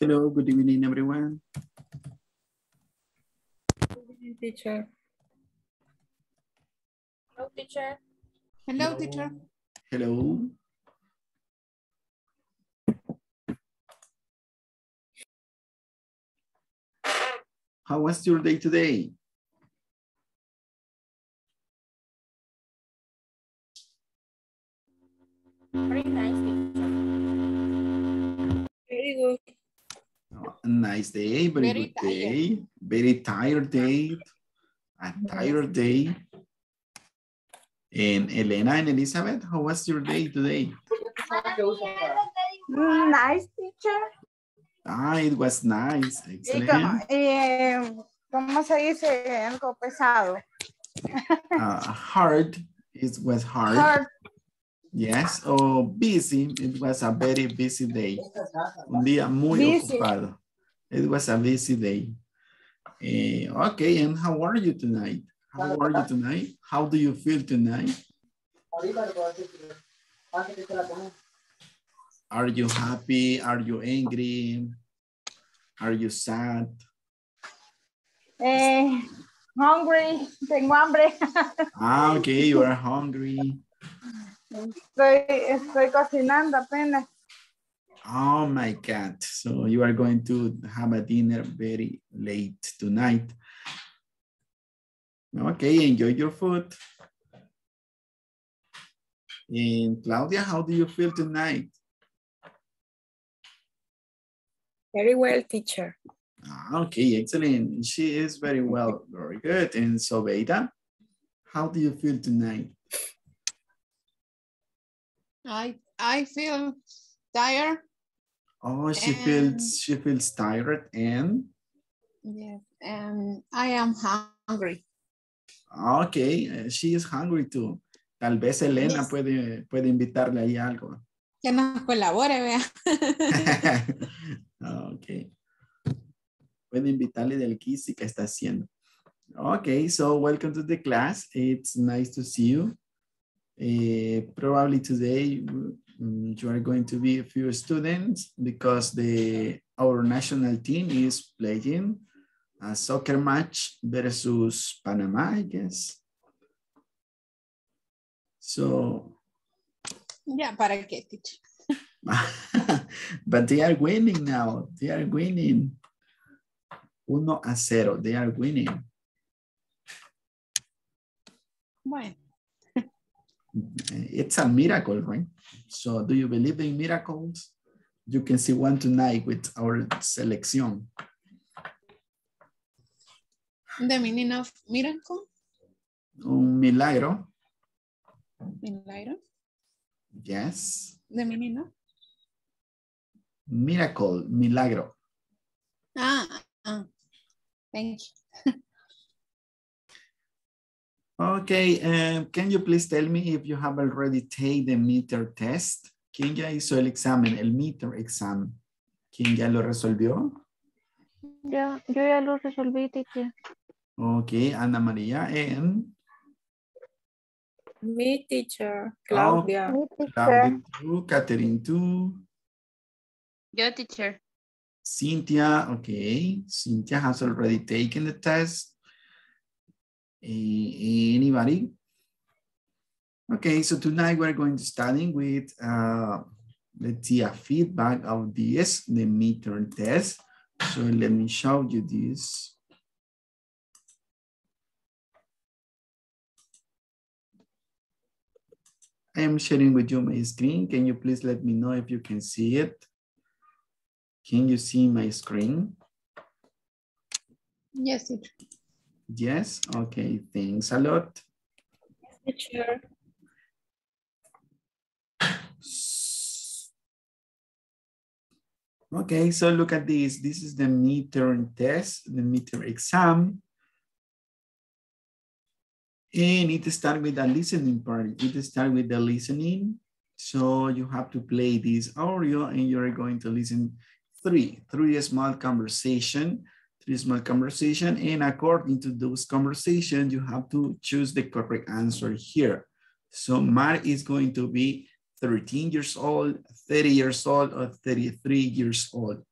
Hello, good evening, everyone. Good evening, teacher. Hello, teacher. Hello, teacher. Hello. How was your day today? Very nice, teacher. Very good. Nice day, very good day. Very tired day, a tired day. And Elena and Elizabeth, how was your day today? Nice, teacher. Ah, it was nice. Excellent. ¿Cómo se dice algo pesado? Hard. It was hard. Yes. Oh, busy. It was a very busy day. Un día muy ocupado. It was a busy day. Okay, and how are you tonight? How are you tonight? How do you feel tonight? Are you happy? Are you angry? Are you sad? Hungry. Tengo hambre. Ah, okay, you are hungry. Estoy cocinando apenas. Oh my God. So you are going to have a dinner very late tonight. Okay, enjoy your food. And Claudia, how do you feel tonight? Very well, teacher. Okay, excellent. She is very well. Very good. And Sobeida, how do you feel tonight? I feel tired. Oh, she feels tired and? Yes, and I am hungry. Okay, she is hungry too. Tal vez Elena yes. puede invitarle ahí algo. Que nos colabore, vea. Okay. Puede invitarle del kissy que está haciendo. Okay, so welcome to the class. It's nice to see you. Probably today you are going to be a few students because our national team is playing a soccer match versus Panamá, I guess. So. Yeah, para qué, teacher. But they are winning now. They are winning. 1-0. They are winning. Bueno. It's a miracle, right? So do you believe in miracles? You can see one tonight with our selection. The meaning of miracle? Un milagro. Milagro? Yes. The meaning of? Miracle, milagro. Thank you. Okay, can you please tell me if you have already taken the meter test? ¿Quién ya hizo el examen, el meter exam? ¿Quién ya lo resolvió? Yo ya lo resolví, teacher. Okay, Ana Maria and? Me, teacher, Claudia. Oh, me, teacher. Claudia too, Catherine too. Yo, teacher. Cynthia, okay. Cynthia has already taken the test. Anybody? Okay, so tonight we're going to study with, let's see, a feedback of this, the midterm test. So let me show you this. I am sharing with you my screen. Can you please let me know if you can see it? Can you see my screen? Yes, it is. Yes, okay, thanks a lot. Teacher. Okay, so look at this. This is the midterm test, the midterm exam. And it starts with a listening part. It starts with the listening. So you have to play this audio and you're going to listen three small conversations. And according to those conversations, you have to choose the correct answer here. So Mark is going to be 13 years old, 30 years old, or 33 years old.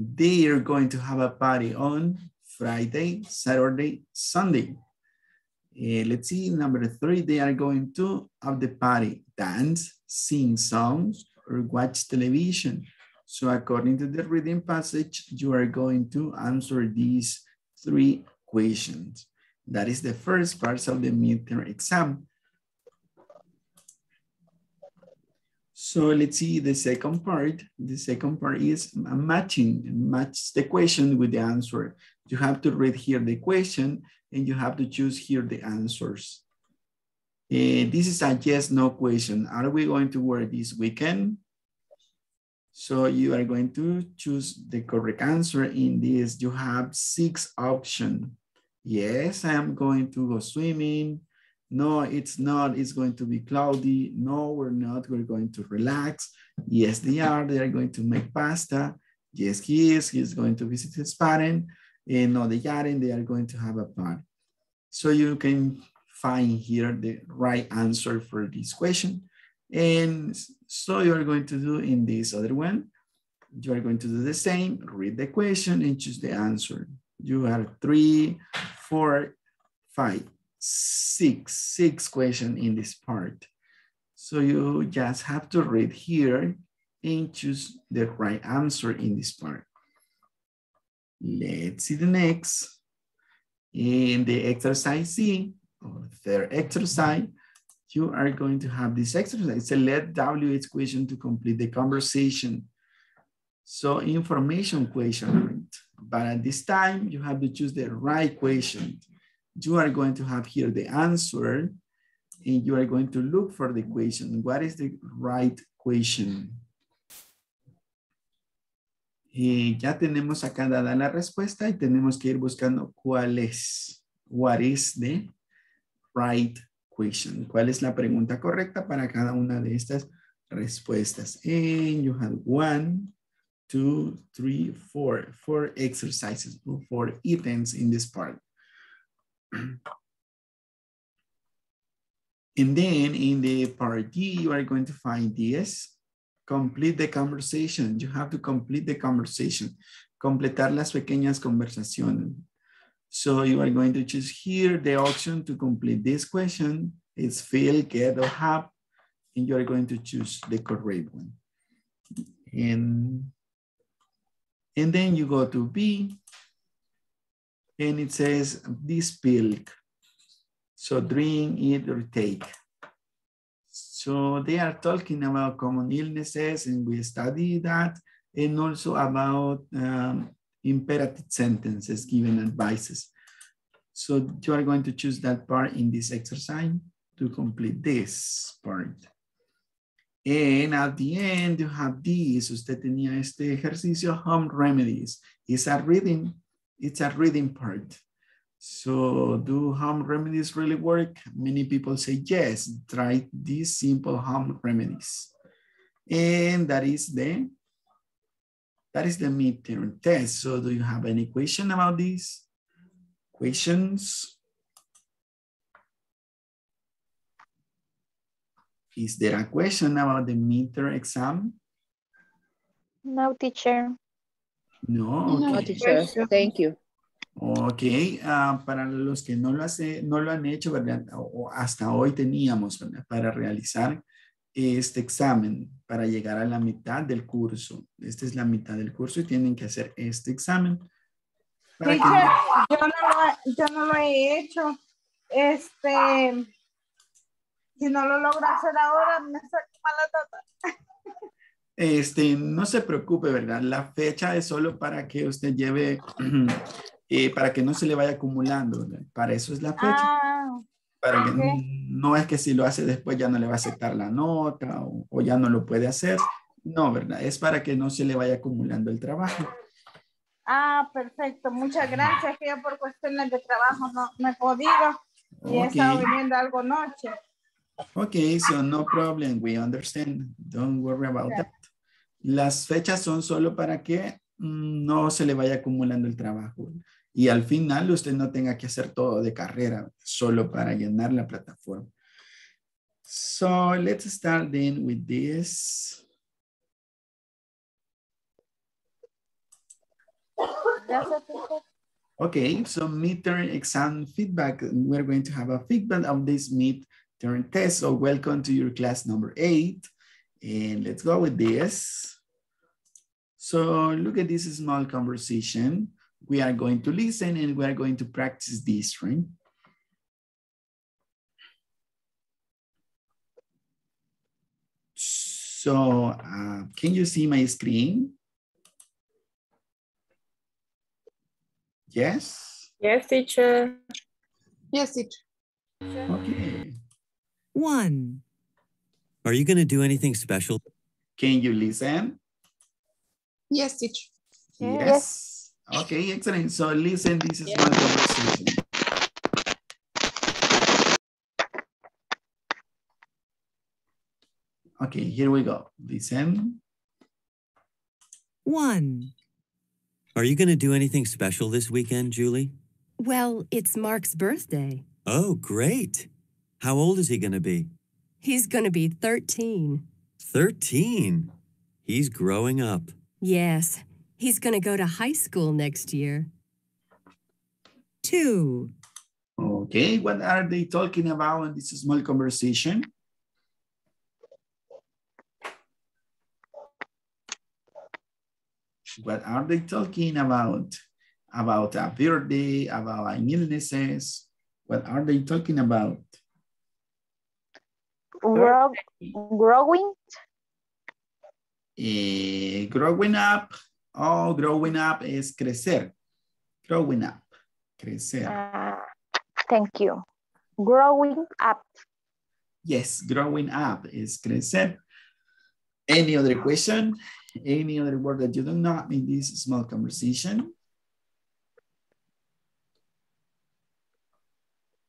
They are going to have a party on Friday, Saturday, Sunday. Let's see, number 3, they are going to have the party, dance, sing songs, or watch television. So according to the reading passage, you are going to answer these 3 questions. That is the first part of the midterm exam. So let's see the second part. The second part is matching. Match the question with the answer. You have to read here the question and you have to choose here the answers. This is a yes/no question. Are we going to work this weekend? So you are going to choose the correct answer in this. You have 6 options. Yes, I am going to go swimming. No, it's not. It's going to be cloudy. No, we're not. We're going to relax. Yes, they are. They are going to make pasta. Yes, he is. He's going to visit his parent. And no, they aren't. They are going to have a party. So you can find here the right answer for this question. And so you're going to do in this other one. You are going to do the same. Read the question and choose the answer. You have 3, 4, 5, 6 questions in this part. So you just have to read here and choose the right answer in this part. Let's see the next. In the exercise C, or third exercise, you are going to have this exercise. Select WH question to complete the conversation. So information question, right? But at this time, you have to choose the right question. You are going to have here the answer and you are going to look for the question. What is the right question? Ya tenemos acá dada la respuesta y tenemos que ir buscando cuál es. What is the right question? ¿Cuál es la pregunta correcta para cada una de estas respuestas? And you have 1, 2, 3, 4. 4 exercises, 4 items in this part. And then in the part D, you are going to find this. Complete the conversation. You have to complete the conversation. Completar las pequeñas conversaciones. So you are going to choose here the option to complete this question. It's feel, get, or have. And you are going to choose the correct one. And then you go to B. And it says, this pill. So drink, eat, or take. So they are talking about common illnesses, and we study that, and also about imperative sentences, giving advices. So you are going to choose that part in this exercise to complete this part. And at the end, you have this. Usted tenía este ejercicio, home remedies. It's a reading. It's a reading part. So do home remedies really work? Many people say yes, try these simple home remedies. And that is the midterm test. So do you have any question about these questions? Is there a question about the midterm exam? No, teacher. No, okay. No, teacher. Thank you. Ok, para los que no lo han hecho, ¿verdad? O hasta hoy teníamos, ¿verdad? Para realizar este examen, para llegar a la mitad del curso. Esta es la mitad del curso y tienen que hacer este examen. Para sí, que... yo no lo he hecho. Si no lo logro hacer ahora, me saco mala tata. No se preocupe, ¿verdad? La fecha es solo para que usted lleve, para que no se le vaya acumulando, ¿verdad? Para eso es la fecha. Ah, para okay. Que no es que si lo hace después ya no le va a aceptar la nota o ya no lo puede hacer. No, ¿verdad? Es para que no se le vaya acumulando el trabajo. Ah, perfecto. Muchas gracias. Que yo por cuestiones de trabajo no he podido. Okay. Y he estado viniendo algo noche. Ok, so no problem. We understand. Don't worry about that. Las fechas son solo para que no se le vaya acumulando el trabajo y al final usted no tenga que hacer todo de carrera, solo para llenar la plataforma. So let's start then with this. Okay, so midterm exam feedback. We're going to have a feedback of this midterm test. So welcome to your class number 8. And let's go with this. So look at this small conversation. We are going to listen and we are going to practice this, right? So can you see my screen? Yes? Yes, teacher. Yes, teacher. Okay. 1. Are you going to do anything special? Can you listen? Yes, teacher. Yes. Yes. Okay, excellent. So listen, this is my conversation. Okay, here we go. Listen. 1. Are you going to do anything special this weekend, Julie? Well, it's Mark's birthday. Oh, great. How old is he going to be? He's going to be 13. 13? He's growing up. Yes. He's going to go to high school next year. 2. Okay, what are they talking about in this small conversation? What are they talking about? About a birthday, about illnesses? What are they talking about? Growing. Growing up. Oh, growing up is crecer. Growing up. Crecer. Thank you. Growing up. Yes, growing up is crecer. Any other question? Any other word that you do not in this small conversation?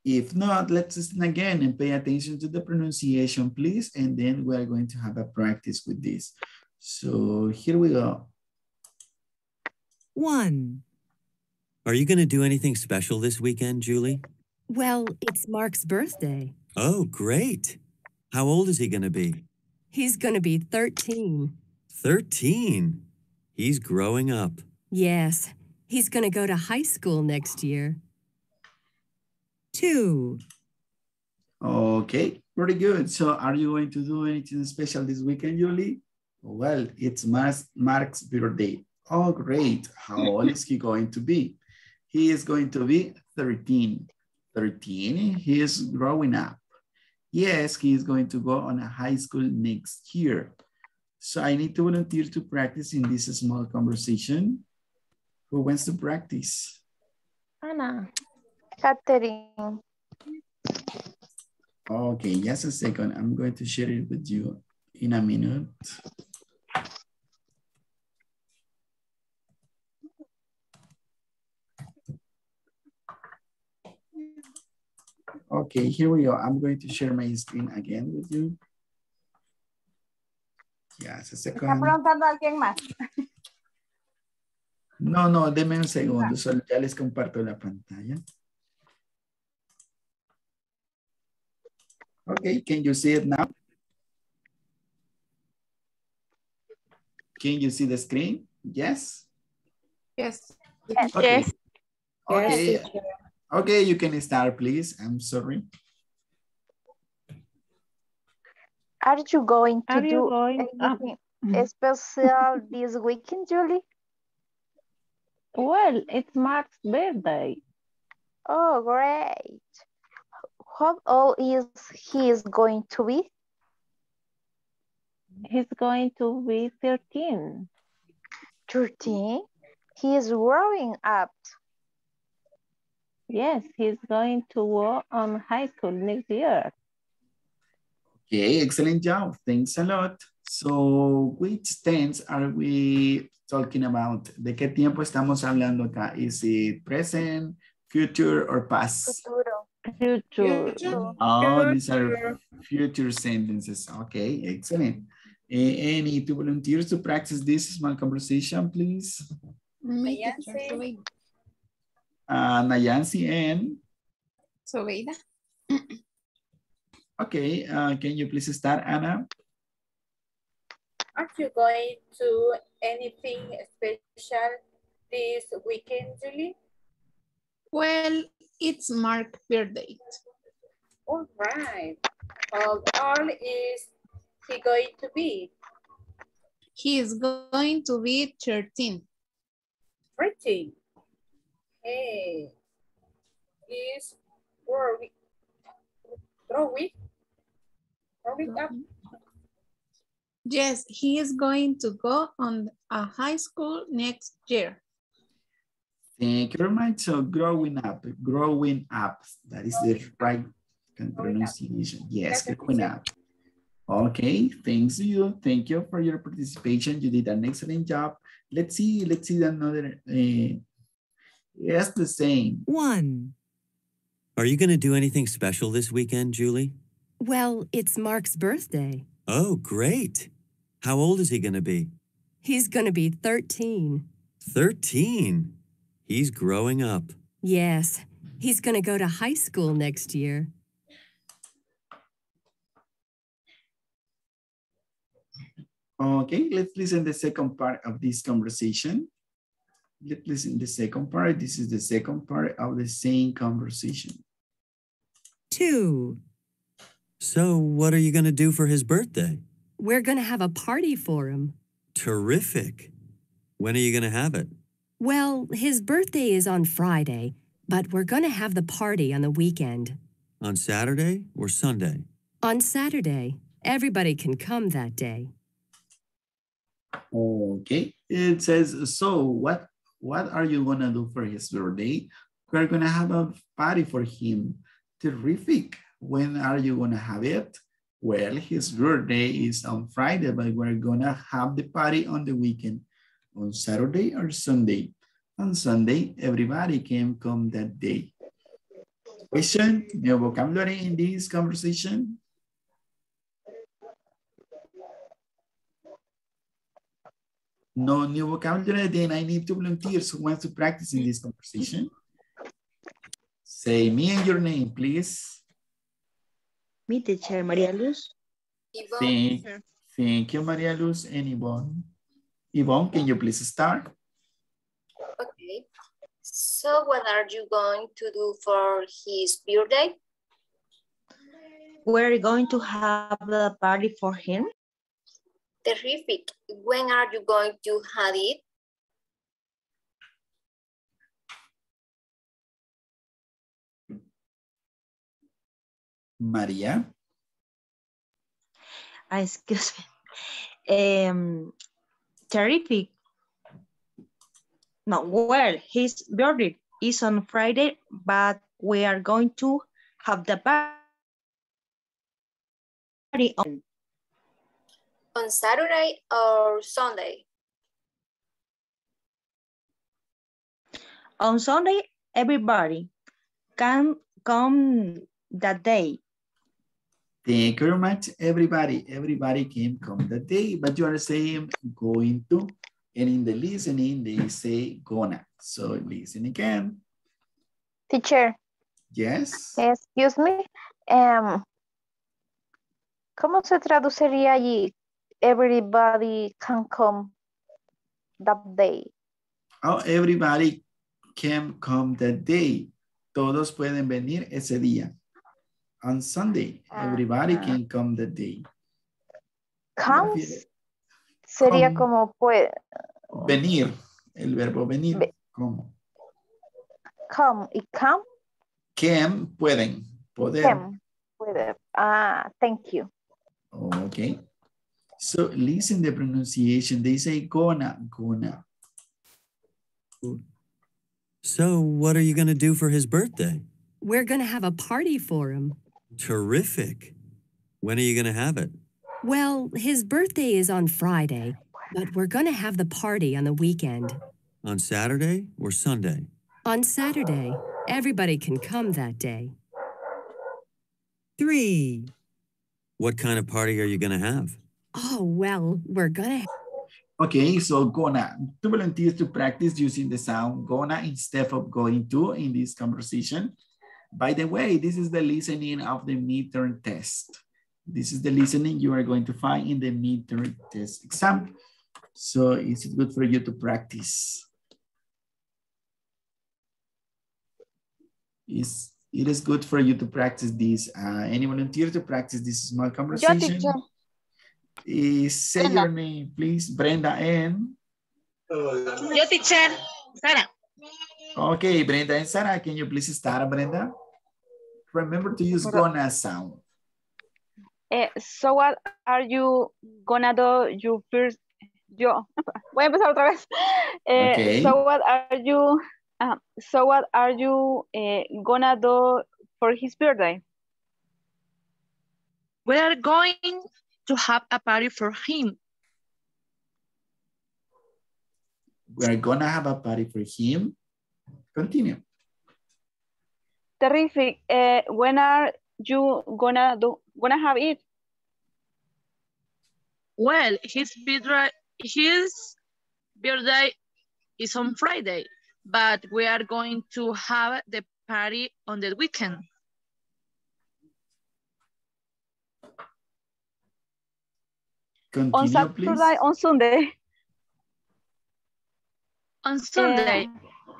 If not, let's listen again and pay attention to the pronunciation, please. And then we're going to have a practice with this. So here we go. 1. Are you going to do anything special this weekend, Julie? Well, it's Mark's birthday. Oh, great. How old is he going to be? He's going to be 13. 13? He's growing up. Yes. He's going to go to high school next year. 2. Okay, pretty good. So are you going to do anything special this weekend, Julie? Well, it's Mark's birthday. Oh, great. How old is he going to be? He is going to be 13. 13, he is growing up. Yes, he is going to go on a high school next year. So I need to volunteer to practice in this small conversation. Who wants to practice? Ana. Catherine. Okay, just a second. I'm going to share it with you in a minute. Okay, here we go. I'm going to share my screen again with you. Yes, a second. ¿Está preguntando a alguien más? No, no, denme un segundo. Solo ya les comparto la pantalla. Okay, can you see it now? Can you see the screen? Yes? Yes. Yes. Okay. Yes. Okay. Yes. Okay, you can start, please. I'm sorry. Are you going to do anything special this weekend, Julie? Well, it's Mark's birthday. Oh, great. How old is he going to be? He's going to be 13. 13? He is growing up. Yes, he's going to go on high school next year. Okay, excellent job. Thanks a lot. So, which tense are we talking about? ¿De qué tiempo estamos hablando acá? Is it present, future, or past? Future. Oh, these are future sentences. Okay, excellent. Any two volunteers to practice this small conversation, please? Anayansi. Anayansi and? Sobeida. Okay, can you please start, Anna? Aren't you going to anything special this weekend, Julie? Well, it's Mark's birthday. All right. How old is he going to be? He is going to be 13. 13. Hey. Is growing up. Yes, he is going to go on a high school next year. Thank you very much. So growing up, that is the right pronunciation. Yes, growing up. Okay, thanks to you. Thank you for your participation. You did an excellent job. Let's see another. Yes, the same. One. Are you going to do anything special this weekend, Julie? Well, it's Mark's birthday. Oh, great. How old is he going to be? He's going to be 13. 13? He's growing up. Yes. He's going to go to high school next year. Okay, let's listen to the second part of this conversation. Let's listen to the second part. This is the second part of the same conversation. Two. So what are you going to do for his birthday? We're going to have a party for him. Terrific. When are you going to have it? Well, his birthday is on Friday, but we're going to have the party on the weekend. On Saturday or Sunday? On Saturday. Everybody can come that day. Okay. It says, so what are you going to do for his birthday? We're going to have a party for him. Terrific. When are you going to have it? Well, his birthday is on Friday, but we're going to have the party on the weekend, on Saturday or Sunday. On Sunday, everybody can come that day. Question, new vocabulary in this conversation? No new vocabulary, then I need two volunteers who want to practice in this conversation. Say me and your name, please. Me, teacher, Maria Luz. Yvonne. Thank you, Maria Luz and Yvonne. Yvonne, can you please start? Okay. So what are you going to do for his birthday? We're going to have a party for him. Terrific. When are you going to have it? Maria. Excuse me. Terrific. No, well, his birthday is on Friday, but we are going to have the party on Saturday or Sunday? On Sunday, everybody can come that day. Thank you very much, everybody. Everybody can come that day, but you are saying going to, and in the listening, they say gonna. So listen again. Teacher. Yes. Excuse me. ¿Cómo se traduciría allí? Everybody can come that day. Oh, everybody can come that day. Todos pueden venir ese día. On Sunday, everybody can come that day. Comes sería como puede. Venir, el verbo venir. Como. Come y come. Can, pueden, poder. Can, poder. Ah, thank you. Okay. So listen the pronunciation. They say gonna. So what are you going to do for his birthday? We're going to have a party for him. Terrific. When are you going to have it? Well, his birthday is on Friday, but we're going to have the party on the weekend. On Saturday or Sunday? On Saturday. Everybody can come that day. Three. What kind of party are you going to have? Oh, well, we're gonna. Okay, so gonna. Two volunteers to practice using the sound gonna instead of going to in this conversation. By the way, this is the listening of the midterm test. This is the listening you are going to find in the midterm test exam. So is it good for you to practice? it is good for you to practice this. Any volunteer to practice this small conversation? Say your name, please. Brenda and? Yo, teacher. Sara. Okay, Brenda and Sara, can you please start, Brenda? Remember to use gonna sound. So what are you gonna do your first? Yo, voy a empezar otra vez. Okay. So what are you gonna do for his birthday? We are going to have a party for him. We are gonna have a party for him. Continue. Terrific. When are you gonna have it? Well, his birthday is on Friday, but we are going to have the party on the weekend. Continue, on Saturday, please. On Sunday. On Sunday,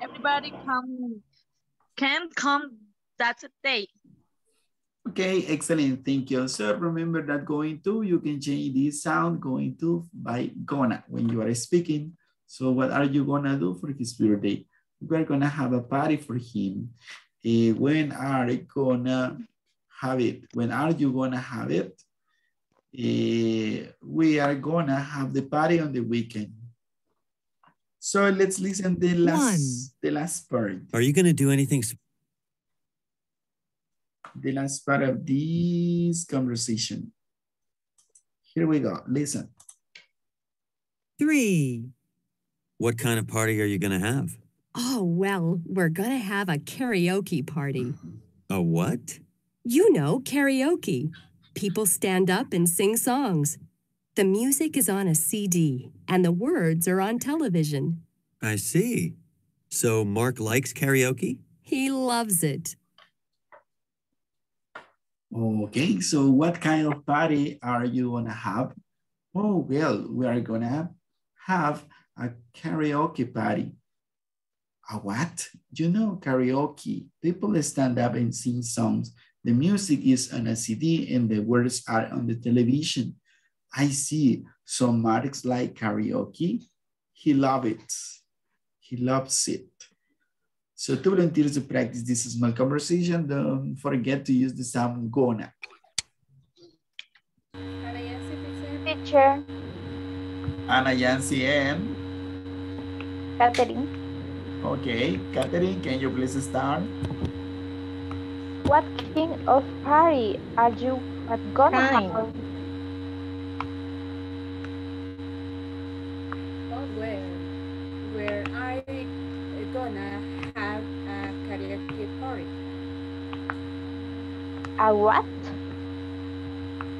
everybody can come that day. Okay, excellent, thank you. So remember that going to, you can change this sound going to by gonna when you are speaking. So what are you gonna do for his birthday? We're gonna have a party for him. When are you gonna have it? When are you gonna have it? We are gonna have the party on the weekend. So let's listen to the last part. Are you gonna do anything? The last part of this conversation. Here we go, listen. 3. What kind of party are you gonna have? Oh, well, we're gonna have a karaoke party. A what? You know, karaoke. People stand up and sing songs. The music is on a CD and the words are on television. I see. So Mark likes karaoke? He loves it. Okay, so what kind of party are you going to have? Oh, well, we are going to have a karaoke party. A what? You know, karaoke. People stand up and sing songs. The music is on a CD and the words are on the television. I see. So Mark's like karaoke. He loves it. He loves it. So to volunteers to practice this small conversation, don't forget to use the sound gonna. Teacher. Anayansi and? Catherine. Okay, Catherine, can you please start? What kind of party are you gonna have? Oh, where are you gonna? A what?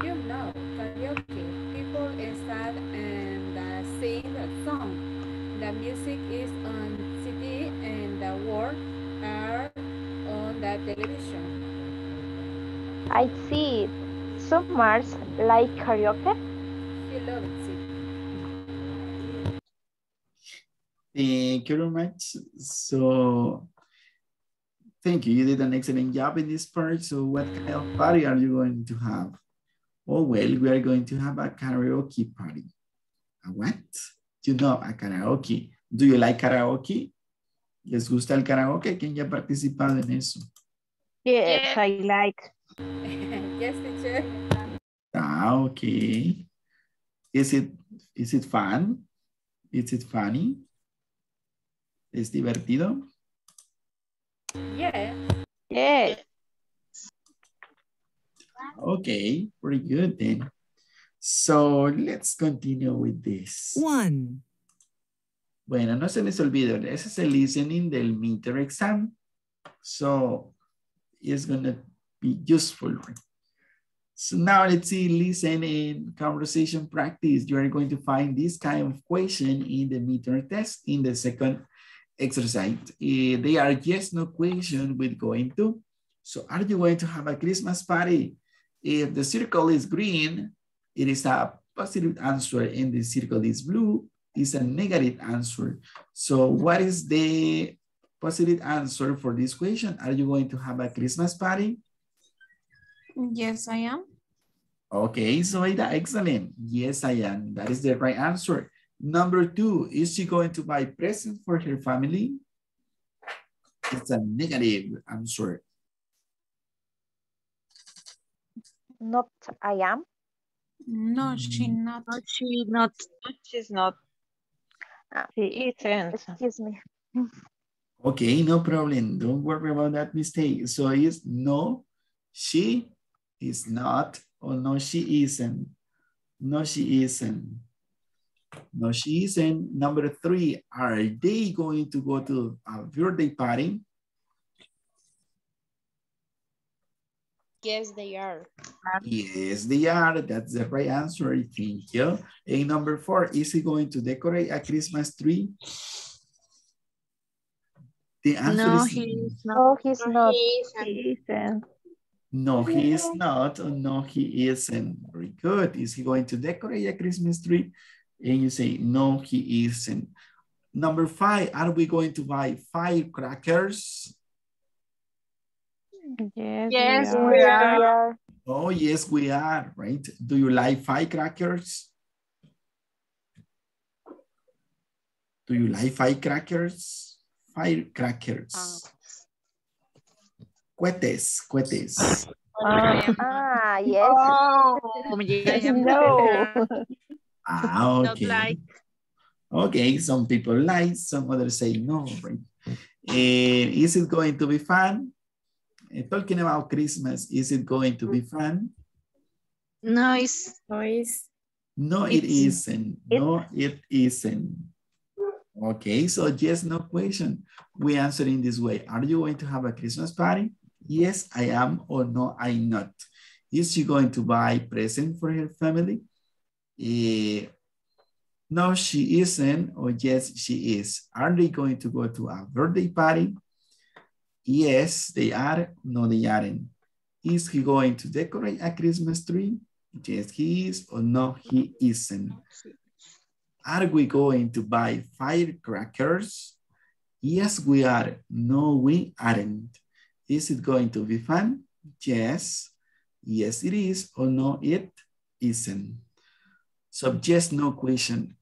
You know, karaoke. People stand and sing a song. The music is on CD and the words are on the television. I see. So Mark like karaoke? He loves it. Thank you very much. So... Thank you, you did an excellent job in this part. So what kind of party are you going to have? Oh, well, we are going to have a karaoke party. A what? You know, a karaoke. Do you like karaoke? ¿Les gusta el karaoke? ¿Quién ya ha participado en eso? Yes, I like. Yes, teacher. Ah, okay. Is it fun? Is it funny? ¿Es divertido? Yeah. Yeah. Okay, pretty good then. So let's continue with this. 1. Bueno, no se les olvide. Ese es el listening del midterm exam. So it's gonna be useful. So now let's see listening conversation practice. You are going to find this kind of question in the midterm test in the second exercise. They are yes, no question with going to. So are you going to have a Christmas party? If the circle is green, it is a positive answer, and the circle is blue, it's a negative answer. So what is the positive answer for this question. Are you going to have a Christmas party? Yes, I am. Okay, Sobeida, excellent. Yes, I am. That is the right answer. Number two, is she going to buy presents for her family? It's a negative answer. Not I am. No, she not. No, she not. She's not. She isn't. Excuse me. Okay, no problem. Don't worry about that mistake. So it's no, she is not, or no, she isn't. No, she isn't. No, she isn't. Number three, are they going to go to a birthday party? Yes, they are. Yes, they are. That's the right answer, thank you. And number four, is he going to decorate a Christmas tree? The answer no, is no, he's not. He isn't. No, he is not. No, he isn't. Very good. Is he going to decorate a Christmas tree? And you say, no, he isn't. Number five, are we going to buy firecrackers? Yes, yes we are. Oh, yes, we are, right? Do you like firecrackers? Do you like firecrackers? Firecrackers. Cohetes, cohetes. Ah, yes. Oh, yes. No. Ah, okay. Not like. Okay, some people like, some others say no, right? Is it going to be fun? Talking about Christmas, is it going to be fun? No, it's noise. No, it isn't. No, it isn't. Okay, so yes, no question. We answer in this way. Are you going to have a Christmas party? Yes, I am, or no, I'm not. Is she going to buy present for her family? No, she isn't, or yes, she is. Are they going to go to a birthday party? Yes, they are. No, they aren't. Is he going to decorate a Christmas tree? Yes, he is, or no, he isn't. Are we going to buy firecrackers? Yes, we are. No, we aren't. Is it going to be fun? Yes. Yes, it is, or no, it isn't. So just no question.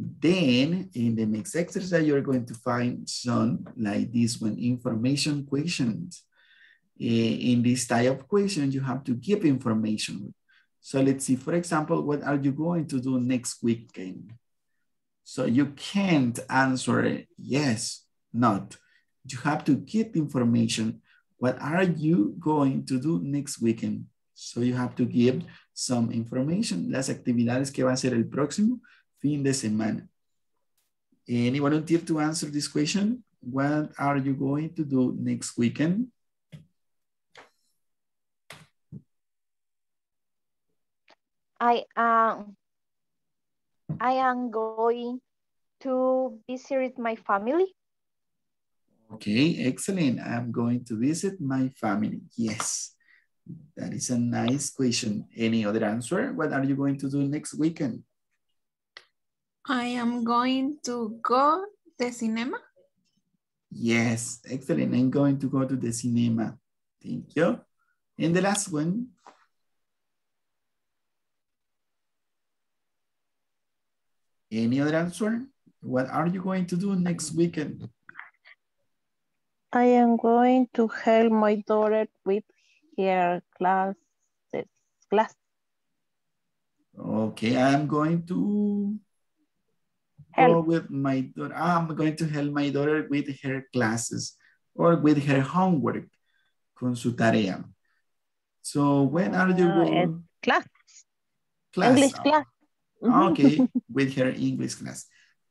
Then in the next exercise, you're going to find some like this one, information questions. In this type of question, you have to give information. So let's see, for example, what are you going to do next weekend? So you can't answer yes, not. You have to give information. What are you going to do next weekend? So you have to give some information. Las actividades que va a hacer el próximo fin de semana. Any volunteer to answer this question? What are you going to do next weekend? I am going to visit my family. Okay, excellent. I'm going to visit my family. Yes, that is a nice question. Any other answer? What are you going to do next weekend? I am going to go to the cinema. Yes, excellent. I'm going to go to the cinema. Thank you. And the last one. Any other answer? What are you going to do next weekend? I am going to help my daughter with her class. Okay, I'm going to... Or with my daughter, I'm going to help my daughter with her classes or with her homework, con su tarea. So when are you going? Class. English class. Okay, with her English class.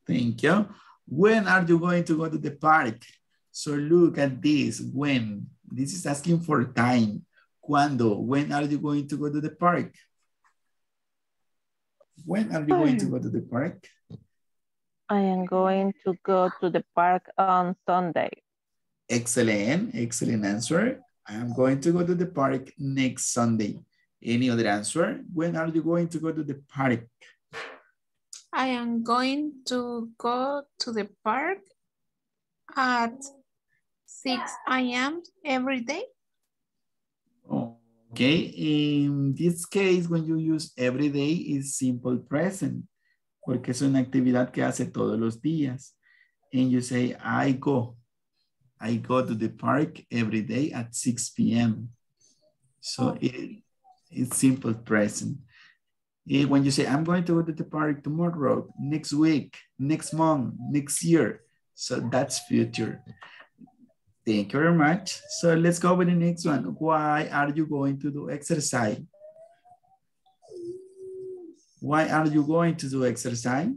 Thank you. When are you going to go to the park? So look at this, when. This is asking for time. Cuando? When are you going to go to the park? When are you going to go to the park? I am going to go to the park on Sunday. Excellent, excellent answer. I am going to go to the park next Sunday. Any other answer? When are you going to go to the park? I am going to go to the park at 6 a.m. every day? Okay, in this case, when you use every day, is simple present, porque es una actividad que hace todos los días. And you say, I go to the park every day at 6 p.m. So okay. It's simple present. And when you say, I'm going to go to the park tomorrow, next week, next month, next year. So that's future. Thank you very much. So let's go with the next one. Why are you going to do exercise? Why are you going to do exercise?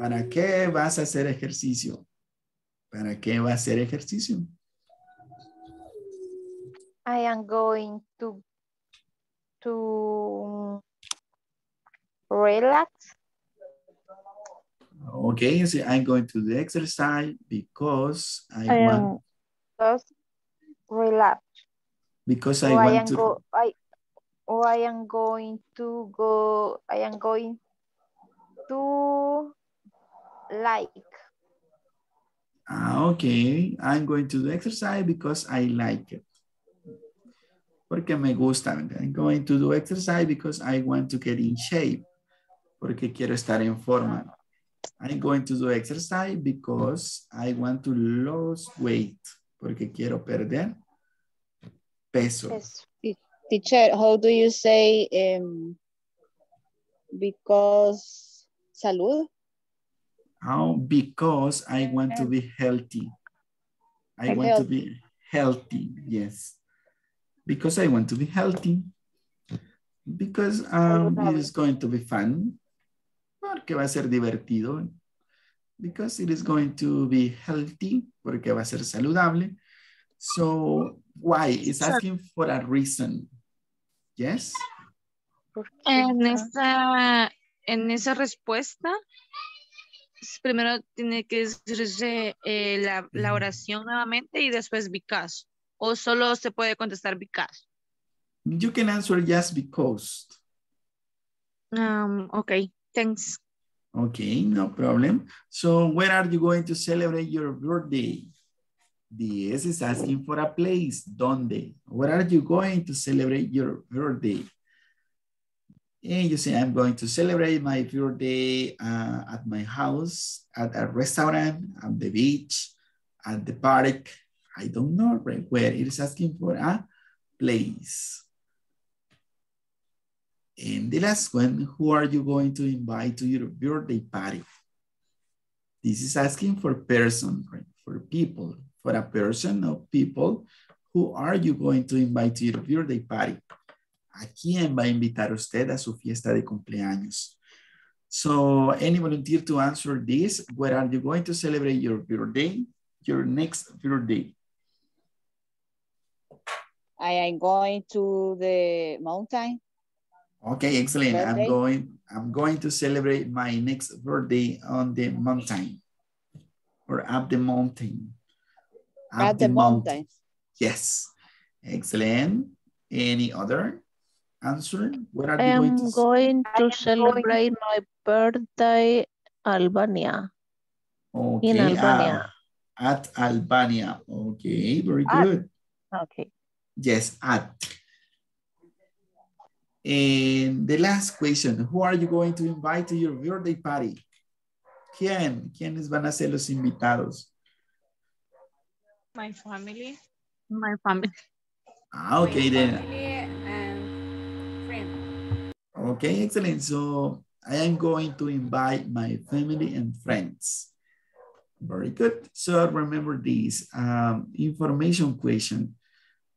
¿Para qué vas a hacer ejercicio? ¿Para qué va a hacer ejercicio? I am going to relax. Okay, you say, I'm going to do exercise because I am going to like. Okay, I'm going to do exercise because I like it. Porque me gusta. I'm going to do exercise because I want to get in shape. Porque quiero estar en forma. I'm going to do exercise because I want to lose weight. Porque quiero perder peso. Teacher, how do you say because salud? How? Because I want to be healthy. I want to be healthy, yes. Because I want to be healthy. Because it is going to be fun. Porque va a ser divertido. Because it is going to be healthy. Porque va a ser saludable. So, why? It's asking for a reason. Yes? En esa respuesta, primero tiene que decirse la oración nuevamente y después because. O solo se puede contestar because. You can answer yes because. Okay, thanks. Okay, no problem. So where are you going to celebrate your birthday? This is asking for a place. Donde? Where are you going to celebrate your birthday? And you say, I'm going to celebrate my birthday at my house, at a restaurant, at the beach, at the park. I don't know right where. It is asking for a place. And the last one, who are you going to invite to your birthday party? This is asking for person, right? For people, for a person or people. Who are you going to invite to your birthday party? ¿A quién va a invitar usted a su fiesta de cumpleaños? So, any volunteer to answer this? Where are you going to celebrate your birthday? Your next birthday? I am going to the mountain. Okay, excellent. Birthday. I'm going to celebrate my next birthday on the mountain. Or up the mountain. At the mountain. Yes. Excellent. Any other answer? What are you going to say? I am going to celebrate my birthday Albania. Okay. In Albania. At Albania. Okay, very good. Okay. Yes, at. And the last question, who are you going to invite to your birthday party? ¿Quién? ¿Quiénes van a ser los invitados? My family. My family. Okay, my then. Family and friends. Okay, excellent. So I am going to invite my family and friends. Very good. So remember this information question.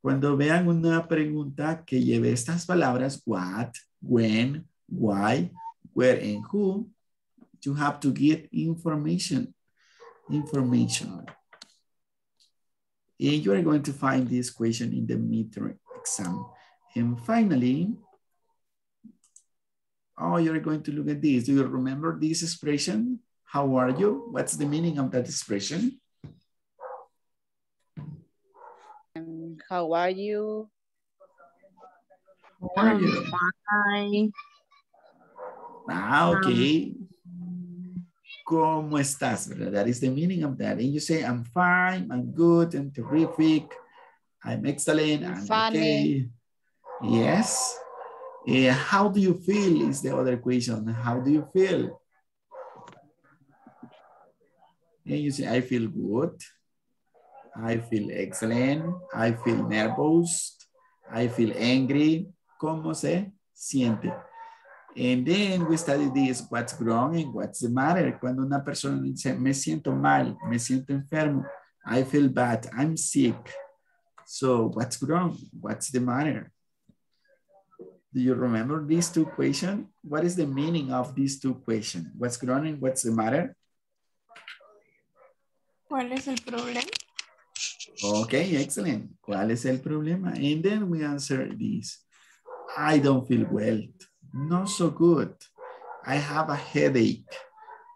Cuando vean una pregunta que lleve estas palabras, what, when, why, where, and who, you have to get information. Information. And you are going to find this question in the midterm exam. And finally, you're going to look at this. Do you remember this expression? How are you? What's the meaning of that expression? How are you? How are you? Fine. Okay. ¿Cómo estás? ¿Verdad? That is the meaning of that. And you say, I'm fine, I'm good, I'm terrific, I'm excellent, I'm funny. Okay. Yes. How do you feel is the other question. How do you feel? And you say, I feel good. I feel excellent. I feel nervous. I feel angry. ¿Cómo se siente? And then we study this, what's wrong and what's the matter. Cuando una persona dice, me siento mal, me siento enfermo, I feel bad, I'm sick. So what's wrong? What's the matter? Do you remember these two questions? What is the meaning of these two questions? What's wrong and what's the matter? ¿Cuál es el problema? Okay, excellent. ¿Cuál es el problema? And then we answer this. I don't feel well. Not so good. I have a headache.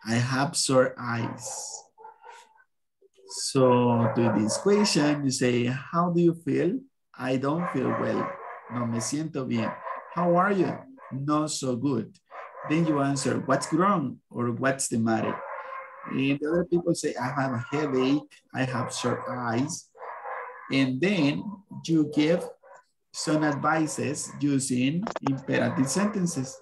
I have sore eyes. So to this question, you say, how do you feel? I don't feel well. No me siento bien. How are you? Not so good. Then you answer, what's wrong or what's the matter? And other people say, I have a headache. I have sore eyes. And then you give some advices using imperative sentences.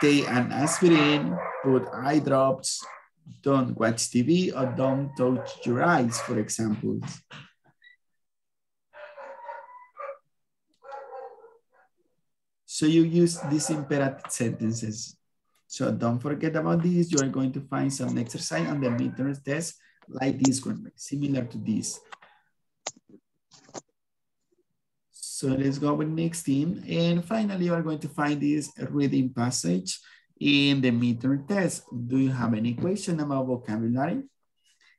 Take an aspirin, put eye drops, don't watch TV, or don't touch your eyes, for example. So you use these imperative sentences. So don't forget about this. You are going to find some exercise on the midterm test like this one, similar to this. So let's go with next team. And finally, you are going to find this reading passage in the midterm test. Do you have any question about vocabulary?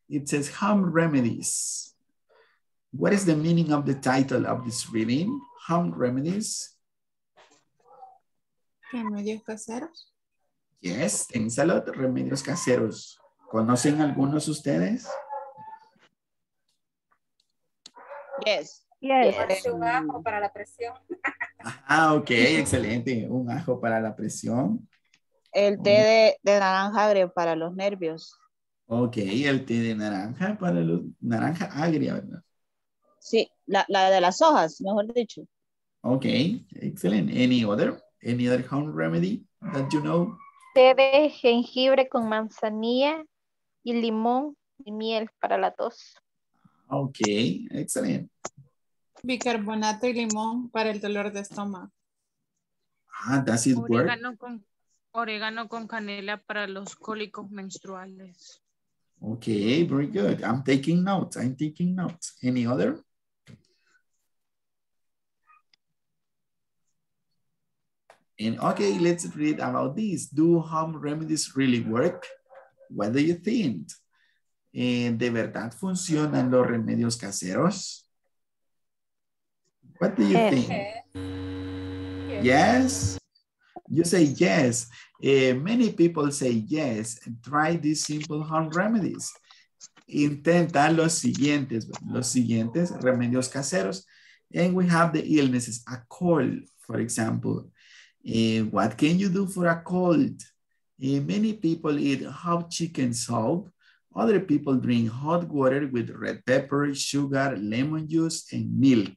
It says home remedies. What is the meaning of the title of this reading? Home remedies. Remedios caseros. Yes, thanks a lot. Remedios caseros. ¿Conocen algunos ustedes? Yes. Yes. Un ajo para la presión. Ah, ok, excelente. Un ajo para la presión. El té de naranja agria para los nervios. Ok, el té de naranja para los naranja agria, ¿verdad? Sí, la de las hojas, mejor dicho. Ok, excelente. Any other home remedy that you know? Té de jengibre con manzanilla y limón y miel para la tos. Ok, excelente. Bicarbonato y limón para el dolor de estómago. Ah, does it work? Orégano con canela para los cólicos menstruales. Okay, very good. I'm taking notes. Any other? And okay, let's read about this. Do home remedies really work? What do you think? ¿De verdad funcionan los remedios caseros? What do you think? Yes? You say yes. Many people say yes. Try these simple home remedies. Intenta los siguientes remedios caseros. And we have the illnesses. A cold, for example. What can you do for a cold? Many people eat hot chicken soup. Other people drink hot water with red pepper, sugar, lemon juice, and milk.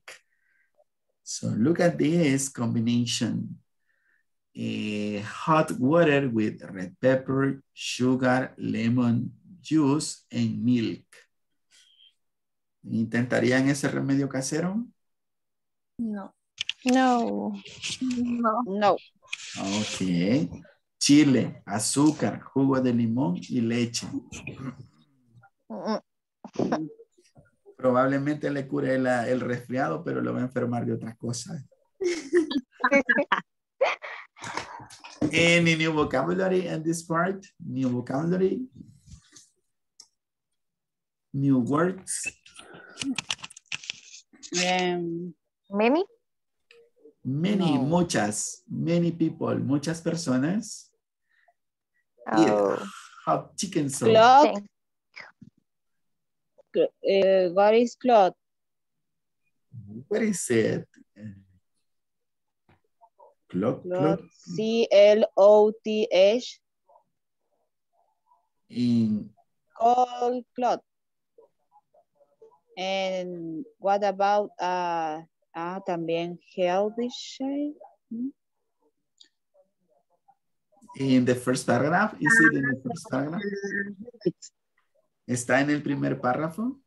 So look at this combination. Hot water with red pepper, sugar, lemon juice, and milk. ¿Intentarían ese remedio casero? No. No. No. No. Okay. Chile, azúcar, jugo de limón y leche. Probablemente le cure el resfriado, pero lo va a enfermar de otras cosas. Any new vocabulary in this part? New vocabulary? New words? Many? Many, no. Muchas. Many people, muchas personas. Oh. Hot chicken sauce. What is cloth? What is it? Cloth. C-L-O-T-H. in cold cloth. And what about también healthy shade? Hmm? In the first paragraph, is it in the first paragraph? ¿Está en el primer párrafo?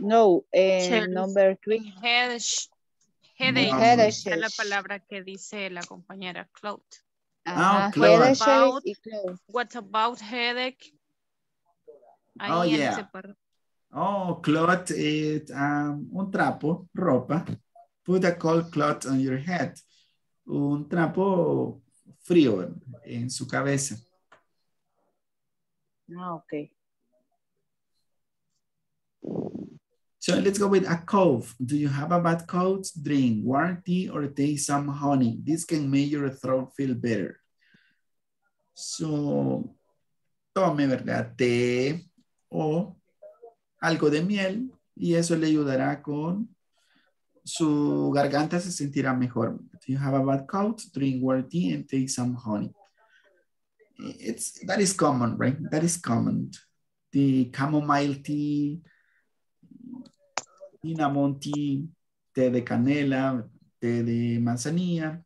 No, en number 3. Headache es la palabra que dice la compañera cloth. Ah, cloth. What about headache? Oh, ahí yeah. Oh, cloth is un trapo, ropa. Put a cold cloth on your head. Un trapo frío en su cabeza. Ah, okay. So let's go with a cough. Do you have a bad cold? Drink warm tea or take some honey. This can make your throat feel better. So, tome, ¿verdad? Té o algo de miel y eso le ayudará con su garganta se sentirá mejor. Do you have a bad cold? Drink warm tea and take some honey. That is common, right? That is common. The chamomile tea, cinnamon tea, té de canela, té de manzanilla,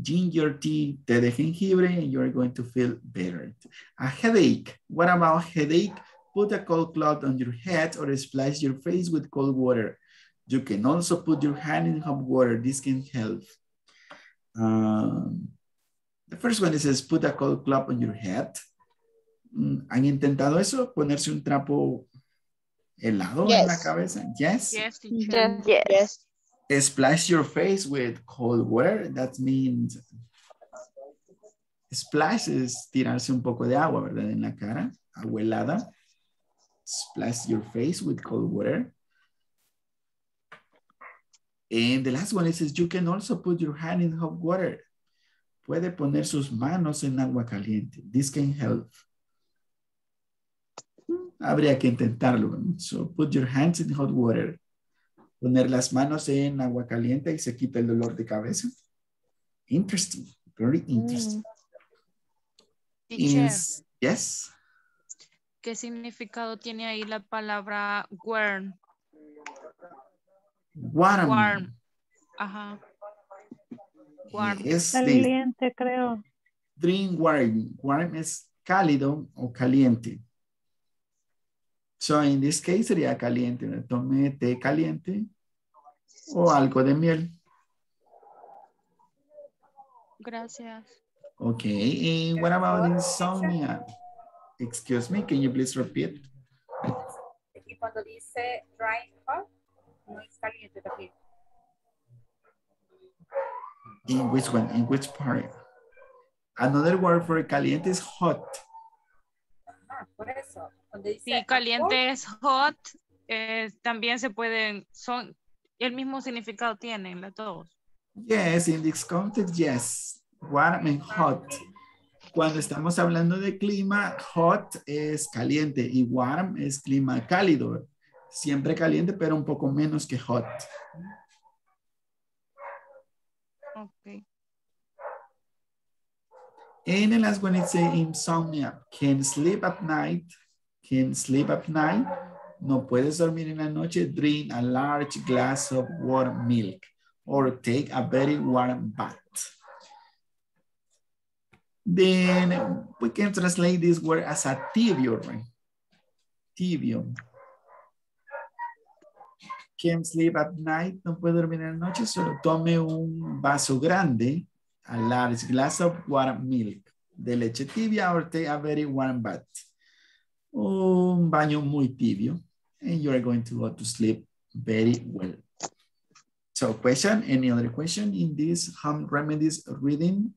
ginger tea, té de jengibre, and you're going to feel better. A headache. What about headache? Put a cold cloth on your head or splash your face with cold water. You can also put your hand in hot water. This can help. The first one, it says, put a cold cloth on your head. ¿Han intentado eso? Ponerse un trapo helado en la cabeza. Yes. Yes, teacher. Yes. Yes. Splash your face with cold water. That means splash es tirarse un poco de agua, ¿verdad? En la cara, agua helada. Splash your face with cold water. And the last one, it says, you can also put your hand in hot water. Puede poner sus manos en agua caliente. This can help. Habría que intentarlo. So put your hands in hot water. Poner las manos en agua caliente y se quita el dolor de cabeza. Interesting. Very interesting. Yes. ¿Qué significado tiene ahí la palabra warm? Warm. Warm. Ajá. Warm. Yes, caliente, creo. Drink warm. Warm es cálido o caliente. So, in this case, sería caliente. Tome té caliente o algo de miel. Gracias. Okay. And what about insomnia? Excuse me, can you please repeat? Aquí cuando dice dry cough, no es caliente también. In which one? In which part? Another word for caliente is hot. Ah, por eso. Sí, caliente es hot. También se pueden, son, el mismo significado tienen las dos. Yes, in this context, yes. Warm and hot. Cuando estamos hablando de clima, hot es caliente y warm es clima cálido. Siempre caliente, pero un poco menos que hot. Okay. And the last one, it says insomnia. Can sleep at night. Can sleep at night. No puedes dormir en la noche. Drink a large glass of warm milk or take a very warm bath. Then we can translate this word as a tibio, right? Tibio. Can sleep at night. No puede dormir en la noche. Solo tome un vaso grande. A large glass of warm milk. De leche tibia or take a very warm bath. Un baño muy tibio, and you are going to go to sleep very well. So question, any other question in this home remedies reading?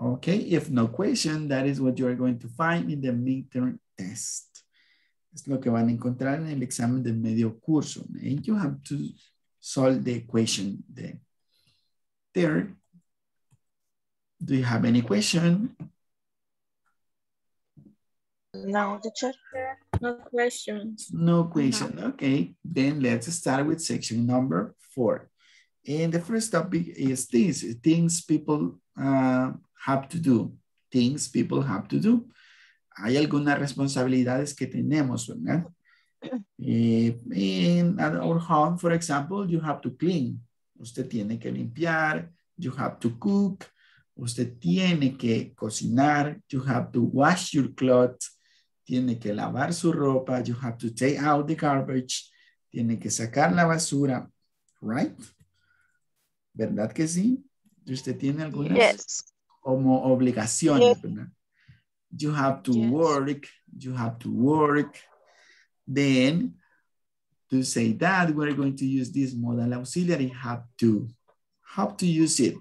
Okay, if no question, that is what you are going to find in the midterm test. Es lo que van a encontrar en el examen de medio curso. And you have to solve the question there. Do you have any question? No, teacher. No questions. No question. Okay. Then let's start with section number 4. And the first topic is things people have to do. Things people have to do. Hay algunas responsabilidades que tenemos, ¿verdad? In our home, for example, you have to clean. Usted tiene que limpiar. You have to cook. Usted tiene que cocinar. You have to wash your clothes. Tiene que lavar su ropa. You have to take out the garbage. Tiene que sacar la basura. Right? ¿Verdad que sí? Usted tiene algunas como obligaciones, ¿verdad? You have to work. You have to work. Then, to say that, we're going to use this modal auxiliary, have to. Have to use it.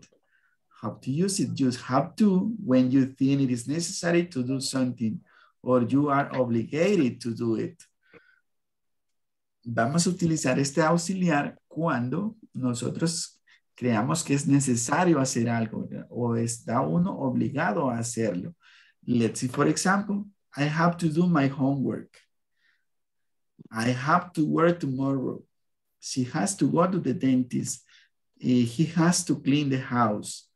Have to use it. Just have to when you think it is necessary to do something or you are obligated to do it. Vamos a utilizar este auxiliar cuando nosotros creamos que es necesario hacer algo, ¿verdad? O está uno obligado a hacerlo. Let's see, for example, I have to do my homework. I have to work tomorrow. She has to go to the dentist. He has to clean the house.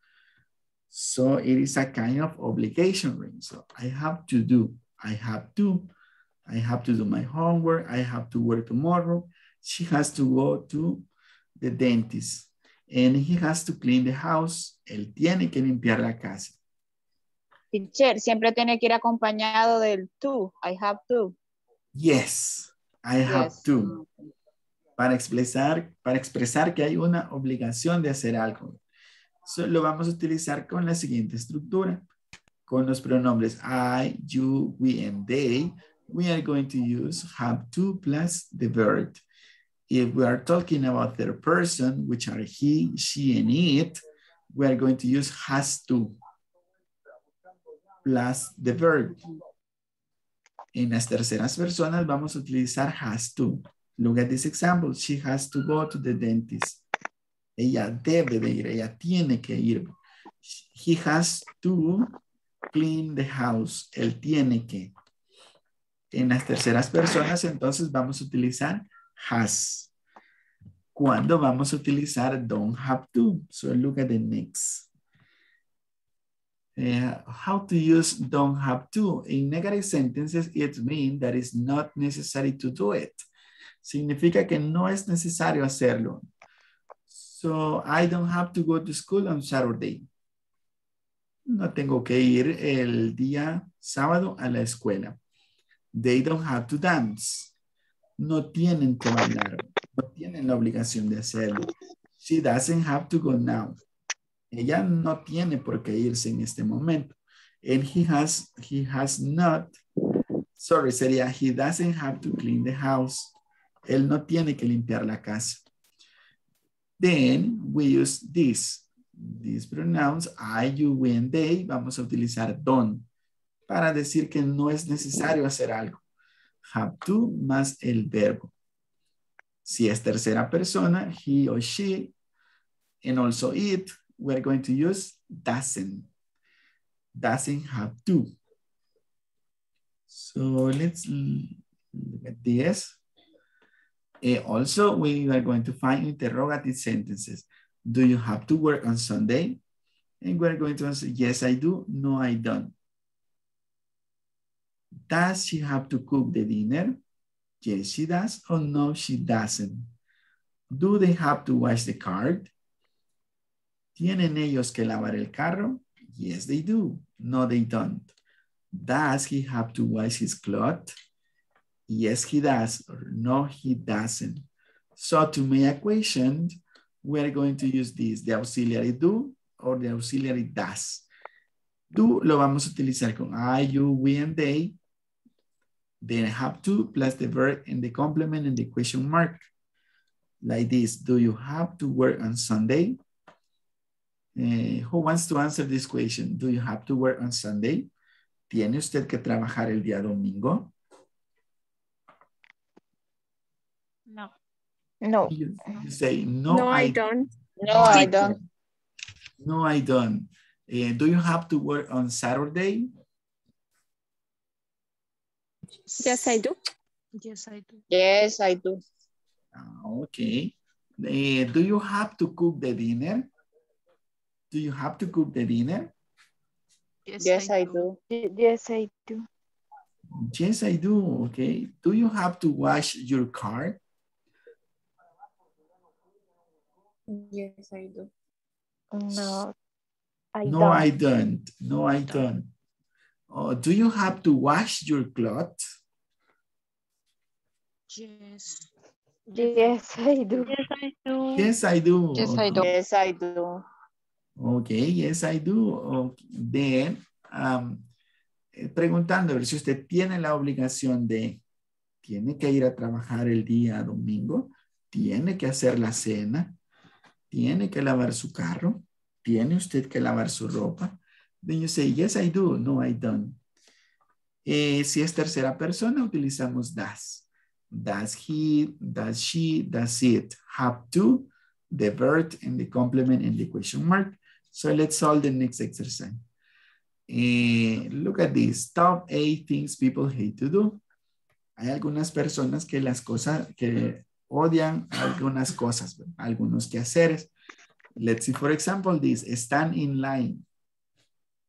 So it is a kind of obligation ring. So I have to do. I have to. I have to do my homework. I have to work tomorrow. She has to go to the dentist. And he has to clean the house. Él tiene que limpiar la casa. Teacher, siempre tiene que ir acompañado del to. I have to. Yes. I have to, para expresar que hay una obligación de hacer algo. So, lo vamos a utilizar con la siguiente estructura. Con los pronombres I, you, we, and they, we are going to use have to plus the verb. If we are talking about third person, which are he, she, and it, we are going to use has to plus the verb. En las terceras personas vamos a utilizar has to. Look at this example. She has to go to the dentist. Ella debe de ir. Ella tiene que ir. He has to clean the house. Él tiene que. En las terceras personas entonces vamos a utilizar has. ¿Cuándo vamos a utilizar don't have to? So look at the next. How to use don't have to. In negative sentences, it means that it's not necessary to do it. Significa que no es necesario hacerlo. So, I don't have to go to school on Saturday. No tengo que ir el día sábado a la escuela. They don't have to dance. No tienen que bailar. No tienen la obligación de hacerlo. She doesn't have to go now. Ella no tiene por qué irse en este momento. And he doesn't have to clean the house. Él no tiene que limpiar la casa. Then we use this. These pronouns, I, you, we, and they. Vamos a utilizar don't para decir que no es necesario hacer algo. Have to más el verbo. Si es tercera persona, he or she, and also it, we're going to use doesn't. Doesn't have to. So let's look at this. Also, we are going to find interrogative sentences. Do you have to work on Sunday? And we're going to answer, yes, I do. No, I don't. Does she have to cook the dinner? Yes, she does. Or no, she doesn't. Do they have to wash the car? ¿Tienen ellos que lavar el carro? Yes, they do. No, they don't. Does he have to wash his clothes? Yes, he does. Or no, he doesn't. So to make a question, we're going to use this, the auxiliary do or the auxiliary does. Do lo vamos a utilizar con I, you, we, and they. Then have to plus the verb and the complement and the question mark. Like this, do you have to work on Sunday? Who wants to answer this question? Do you have to work on Sunday? ¿Tiene usted que trabajar el día domingo? No. No. You say, no, I don't. No, I don't. No, I don't. Do you have to work on Saturday? Yes, I do. Yes, I do. Yes, I do. Okay. Do you have to cook the dinner? Do you have to cook the dinner? Yes, I do. Okay. Do you have to wash your car? Yes, I do. No, I don't. Oh, do you have to wash your clothes? Yes. Yes, I do. Yes, I do. Yes, I do. Yes, I do. Yes, I do. Okay, yes, I do. Okay. Then, preguntándole si usted tiene la obligación de, tiene que ir a trabajar el día domingo, tiene que hacer la cena, tiene que lavar su carro, tiene usted que lavar su ropa. Then you say, yes, I do. No, I don't. Si es tercera persona, utilizamos does. Does he, does she, does it, have to, the verb and the complement and the question mark. So let's solve the next exercise. Look at this. Top 8 things people hate to do. Hay algunas personas que las cosas, que odian algunas cosas, algunos quehaceres. Let's see, for example, this. Stand in line.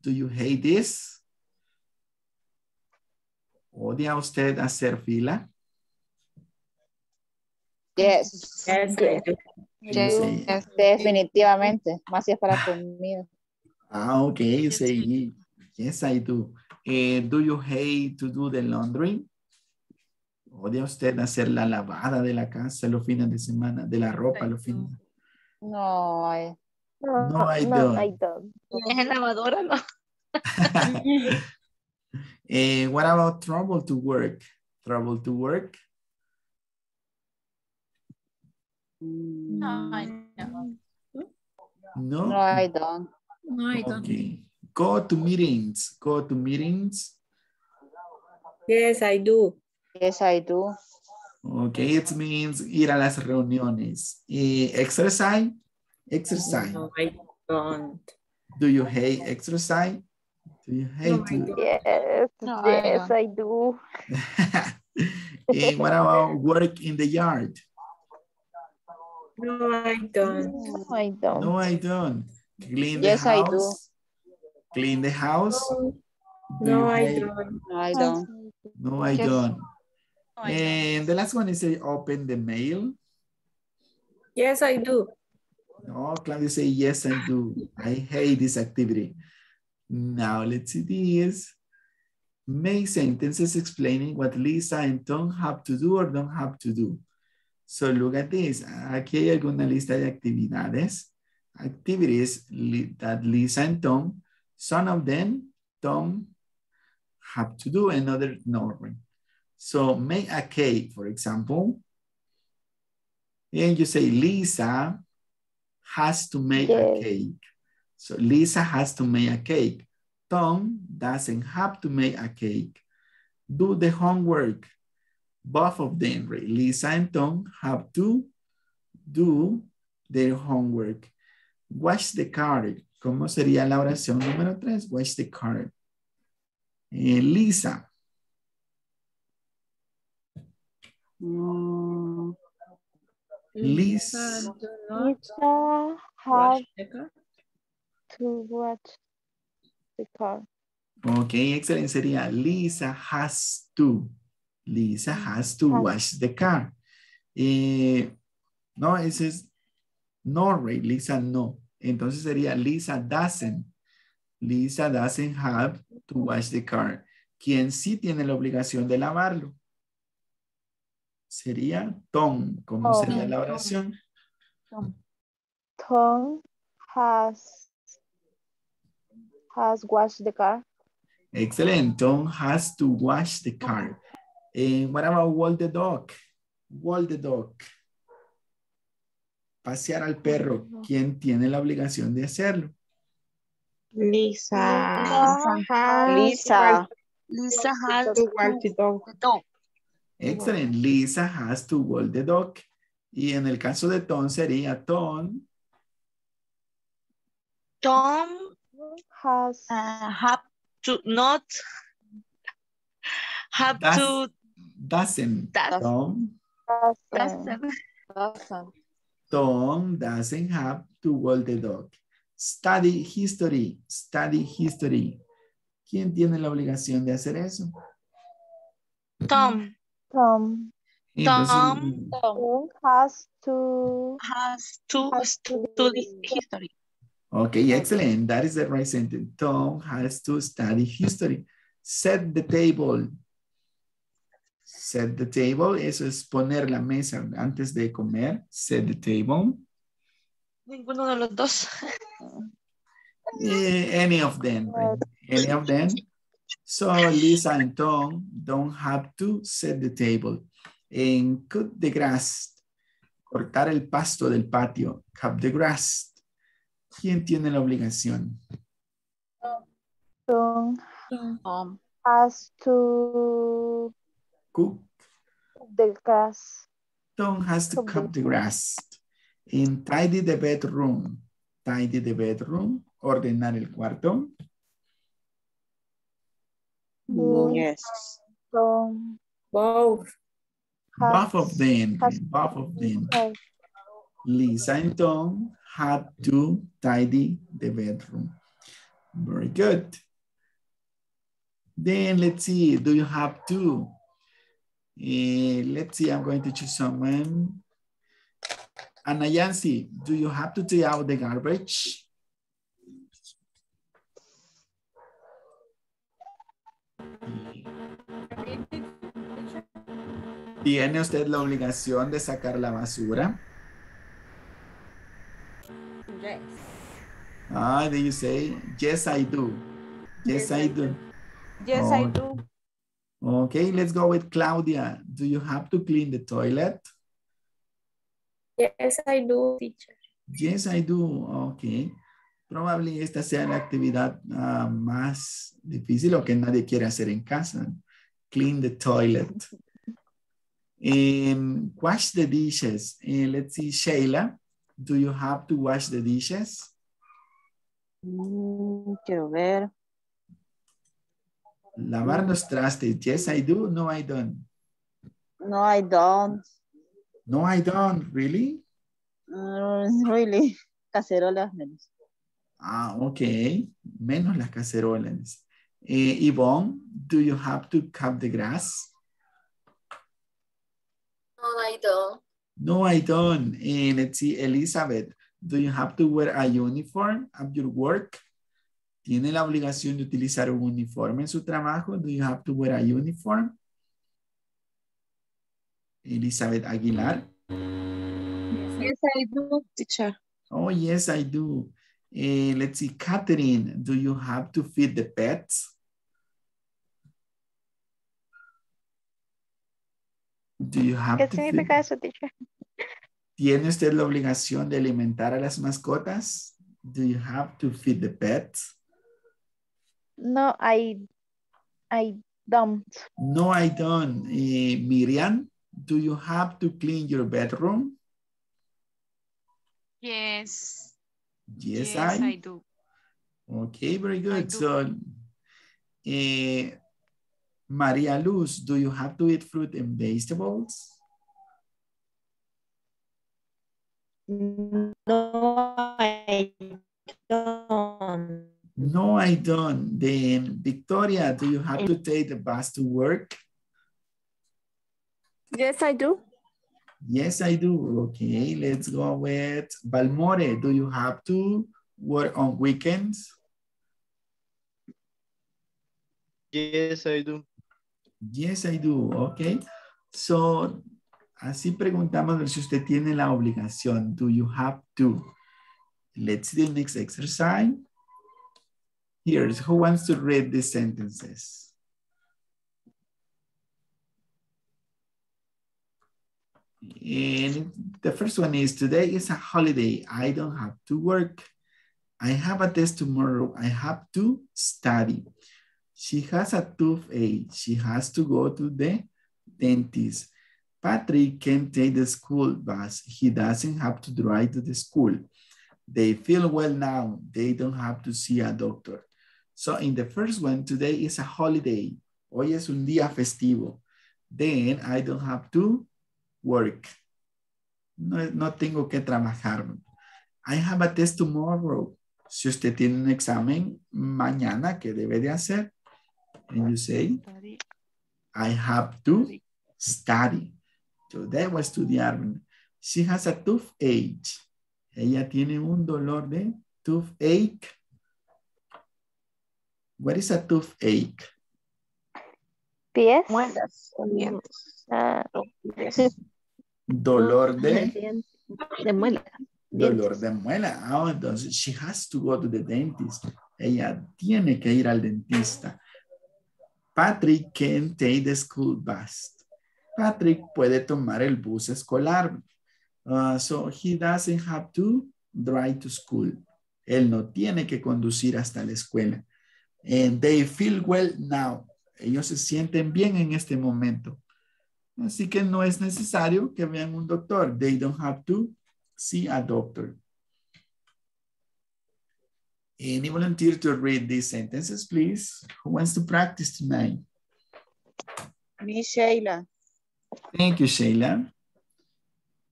Do you hate this? ¿Odia usted hacer fila? Yes. Yes. Definitivamente. Más si es para comida. Ah, okay. You say, yes, I do. Do you hate to do the laundry? ¿Odia usted hacer la lavada de la casa los fines de semana? De la ropa los fines. No, I don't. ¿Es lavadora? No. What about trouble to work? Trouble to work? No, I don't. No? No, I don't. No, I don't. Okay. Go to meetings. Go to meetings. Yes, I do. Yes, I do. Okay, it means ir a las reuniones. Exercise. Exercise. No, I don't. Do you hate exercise? Do you hate it? Yes, no, yes, I do. What about work in the yard? No, I don't. No, I don't. No, I don't. Clean the house. Yes, I do. Clean the house. No, I don't. No, I don't. No, I don't. And the last one is open the mail. Yes, I do. No, Claudia say, yes, I do. I hate this activity. Now let's see this. Make sentences explaining what Lisa and Tom have to do or don't have to do. So look at this. Aquí hay alguna lista de actividades. Activities that Lisa and Tom, some of them, Tom, have to do, and others, no. So make a cake, for example. And you say, Lisa has to make a cake. So Lisa has to make a cake. Tom doesn't have to make a cake. Do the homework. Both of them, right? Lisa and Tom, have to do their homework. Wash the car. ¿Cómo sería la oración número 3? Wash the car. Lisa. Lisa has to watch the car. Okay, excellent. Sería Lisa has to. Lisa has to wash the car. No, it says no, right? Lisa no. Entonces sería Lisa doesn't. Lisa doesn't have to wash the car. Quien sí tiene la obligación de lavarlo sería Tom. ¿Cómo sería la oración? Tom has washed the car. Excellent. Tom has to wash the car. And what about walk the dog? Walk the dog. Pasear al perro. ¿Quién tiene la obligación de hacerlo? Lisa. Lisa has to walk the dog. Excellent. Lisa has to walk the dog. Y en el caso de Tom sería Tom. Tom has doesn't. Tom Tom doesn't have to walk the dog. Study history, study history. ¿Quién tiene la obligación de hacer eso? Tom. Tom. Entonces, Tom has to study history. Okay, excellent. That is the right sentence. Tom has to study history. Set the table. Set the table. Eso es poner la mesa antes de comer. Set the table. Ninguno de los dos. Any of them. Right? Any of them. So Lisa and Tom don't have to set the table. And cut the grass. Cortar el pasto del patio. Cut the grass. ¿Quién tiene la obligación? Tom. Tom has to cook the grass. Tom has to cut the grass. And tidy the bedroom. Tidy the bedroom. Ordenar el cuarto. Yes. Tom. Both of them. Both of them. Lisa and Tom had to tidy the bedroom. Very good. Then let's see. Do you have to? Let's see. I'm going to choose someone. Anayansi, do you have to take out the garbage? ¿Tiene usted la obligación de sacar la basura? Yes. Ah, did you say? Yes, I do. Yes, I do. Yes, I do. Okay, let's go with Claudia. Do you have to clean the toilet? Yes, I do, teacher. Yes, I do. Okay. Probably esta sea la actividad más difícil o que nadie quiere hacer en casa. Clean the toilet. Wash the dishes. Let's see, Sheila, do you have to wash the dishes? Quiero ver. Lavar los trastes. Yes, I do. No, I don't. No, I don't. No, I don't. Really? Really. Cacerolas menos. Ah, okay. Menos las cacerolas. Yvonne, do you have to cut the grass? No, I don't. No, I don't. And let's see, Elizabeth, do you have to wear a uniform at your work? ¿Tiene la obligación de utilizar un uniforme en su trabajo? Do you have to wear a uniform? Elizabeth Aguilar. Yes, I do, teacher. Oh, yes, I do. Let's see, Catherine, do you have to feed the pets? Do you have to significa eso, teacher? ¿Tiene usted la obligación de alimentar a las mascotas? Do you have to feed the pets? No, I don't. No, I don't. Miriam, do you have to clean your bedroom? Yes. Yes, I do. Okay, very good. So, Maria Luz, do you have to eat fruit and vegetables? No, I don't. No, I don't. Then, Victoria, do you have to take the bus to work? Yes, I do. Yes, I do. Okay, let's go with Balmore. Do you have to work on weekends? Yes, I do. Yes, I do. Okay. So, así preguntamos si usted tiene la obligación. Do you have to? Let's do the next exercise. Here's who wants to read the sentences. And the first one is, today is a holiday. I don't have to work. I have a test tomorrow. I have to study. She has a toothache. She has to go to the dentist. Patrick can take the school bus. He doesn't have to drive to the school. They feel well now. They don't have to see a doctor. So in the first one, today is a holiday. Hoy es un día festivo. Then I don't have to work. no tengo que trabajar. I have a test tomorrow. Si usted tiene un examen mañana, ¿qué debe de hacer? And you say, I have to study. Today voy a estudiar. She has a toothache. Ella tiene un dolor de toothache. What is a toothache? Pies. Dolor de... muela. Dolor de muela. Oh, entonces, she has to go to the dentist. Ella tiene que ir al dentista. Patrick can take the school bus. Patrick puede tomar el bus escolar. So he doesn't have to drive to school. Él no tiene que conducir hasta la escuela. And they feel well now. Ellos se sienten bien en este momento. Así que no es necesario que vean un doctor. They don't have to see a doctor. Any volunteer to read these sentences, please? Who wants to practice tonight? Me, Sheila. Thank you, Sheila.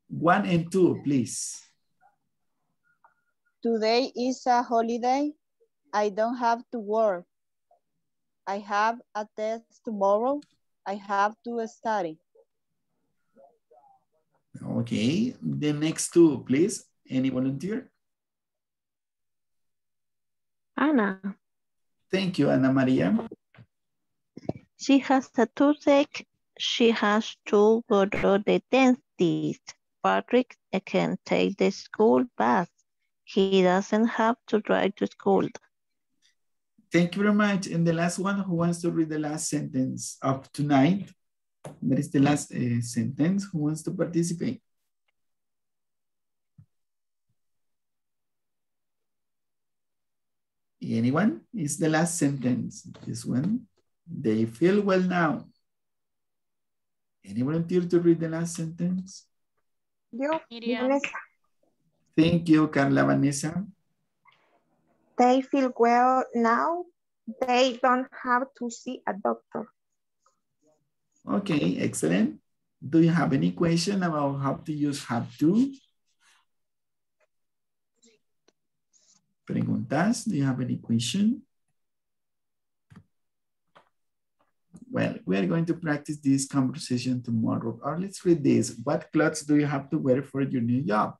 1 and 2, please. Today is a holiday. I don't have to work. I have a test tomorrow. I have to study. Okay, the next two, please. Any volunteer? Ana. Thank you, Ana Maria. She has a toothache. She has to go to the dentist. Patrick can take the school bus. He doesn't have to drive to school. Thank you very much. And the last one, who wants to read the last sentence of tonight? That is the last sentence. Who wants to participate? Anyone? It's the last sentence. This one. They feel well now. Any volunteer to read the last sentence? Yo, Vanessa. Thank you, Carla, Vanessa. They feel well now. They don't have to see a doctor. Okay, excellent. Do you have any question about how to use have to? Preguntas, do you have any question? Well, we are going to practice this conversation tomorrow. Or let's read this. What clothes do you have to wear for your new job?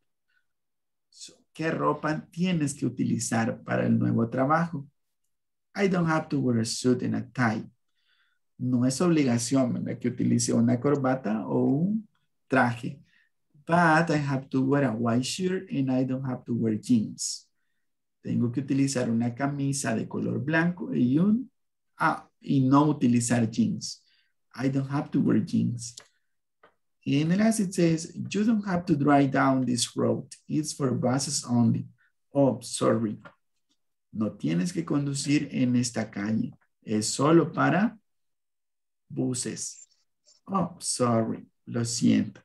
So, ¿qué ropa tienes que utilizar para el nuevo trabajo? I don't have to wear a suit and a tie. No es obligación, ¿verdad?, que utilice una corbata o un traje. But I have to wear a white shirt and I don't have to wear jeans. Tengo que utilizar una camisa de color blanco y no utilizar jeans. I don't have to wear jeans. And last it says, you don't have to drive down this road. It's for buses only. Oh, sorry. No tienes que conducir en esta calle. Es solo para buses. Oh, sorry. Lo siento.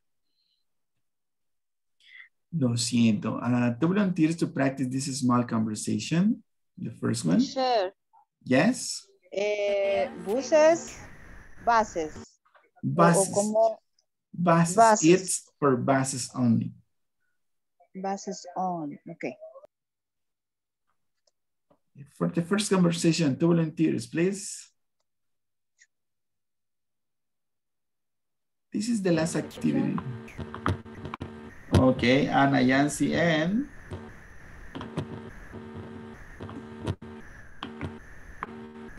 Lo siento. Two volunteers to practice this small conversation. The first one. Sure. Yes. Buses. Buses. Buses. It's for buses only. Buses only. Okay. For the first conversation, two volunteers, please. This is the last activity. Okay, Anayansi and...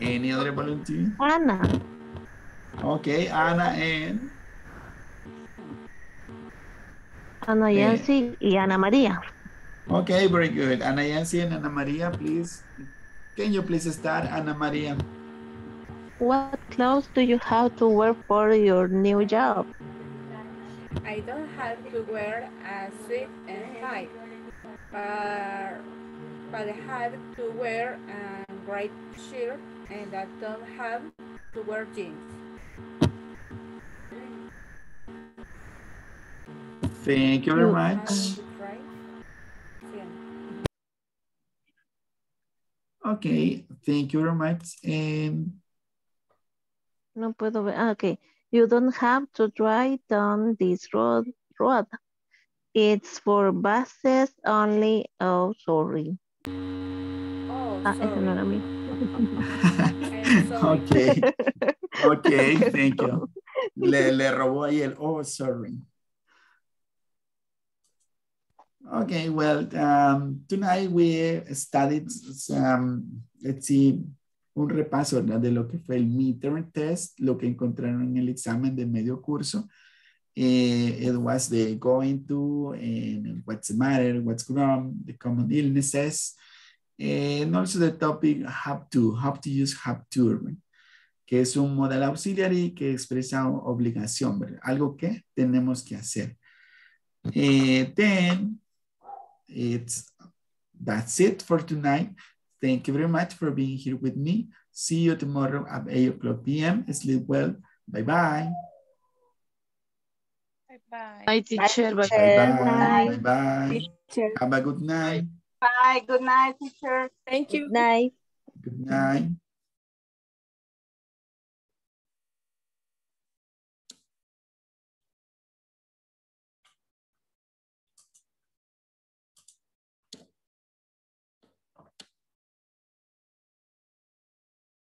Any other volunteer? Ana. Okay, Ana and... Anayansi y Ana Maria. Okay, very good. Anayansi and Ana Maria, please. Can you please start, Ana Maria? What clothes do you have to wear for your new job? I don't have to wear a suit and tie, but I have to wear a white shirt and I don't have to wear jeans. Thank you very much. Okay, thank you very much. No puedo ver. Okay, you don't have to drive down this road. It's for buses only. Oh, sorry. Oh, sorry. Not me. Sorry. Okay. Okay, thank you. Le robó ahí el oh, sorry. Okay, well, tonight we studied some, let's see, un repaso, ¿no?, de lo que fue el midterm test, lo que encontraron en el examen de medio curso. It was the going to and what's the matter, what's wrong, the common illnesses, and also the topic have to use have to, ¿verdad?, que es un modal auxiliary que expresa obligación, ¿verdad?, algo que tenemos que hacer. Then that's it for tonight. Thank you very much for being here with me. See you tomorrow at 8:00 p.m. Sleep well. Bye-bye. Bye. Bye, teacher. Bye, bye. Bye, bye. Have a good night. Bye. Good night, teacher. Thank you. Good night. Good night.